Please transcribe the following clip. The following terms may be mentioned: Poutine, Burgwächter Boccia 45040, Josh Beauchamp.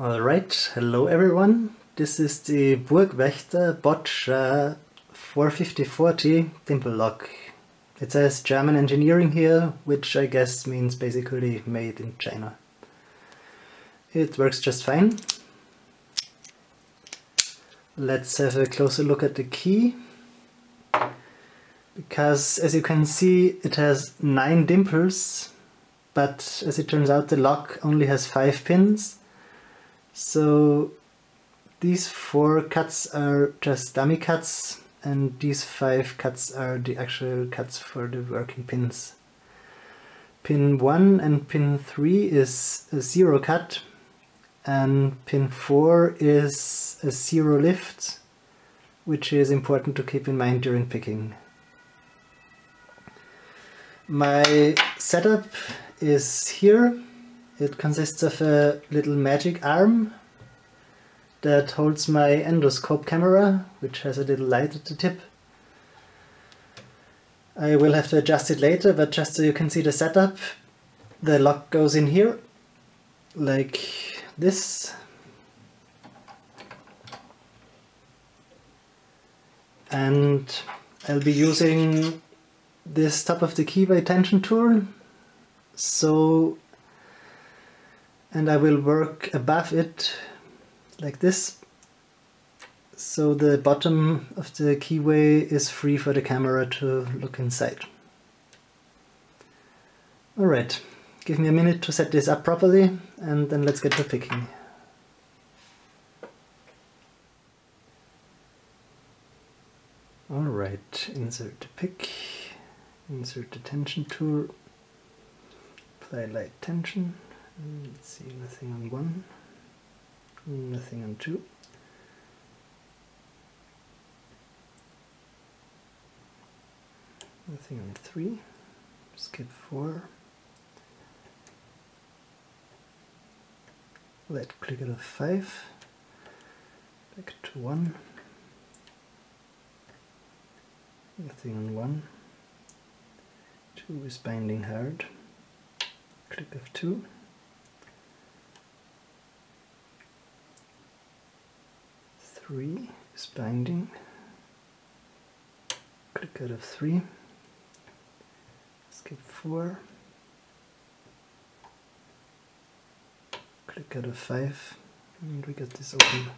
Alright, hello everyone. This is the Burgwächter Boccia 45040 dimple lock. It says German engineering here, which I guess means basically made in China. It works just fine. Let's have a closer look at the key. Because as you can see, it has 9 dimples, but as it turns out, the lock only has 5 pins. So these 4 cuts are just dummy cuts, and these 5 cuts are the actual cuts for the working pins. Pin 1 and pin 3 is a 0 cut, and pin 4 is a 0 lift, which is important to keep in mind during picking. My setup is here. It consists of a little magic arm that holds my endoscope camera, which has a little light at the tip. I will have to adjust it later, but just so you can see the setup, the lock goes in here, like this. And I'll be using this top of the key by tension tool. And I will work above it, like this, so the bottom of the keyway is free for the camera to look inside. Alright, give me a minute to set this up properly, and then let's get to picking. Alright, insert the pick, insert the tension tool, apply light tension. Let's see, nothing on 1, nothing on 2. Nothing on 3, skip 4. Let click it off 5, back to 1. Nothing on 1. 2 is binding hard, click off 2. Three is binding, click out of 3, skip 4, click out of 5, and we get this open.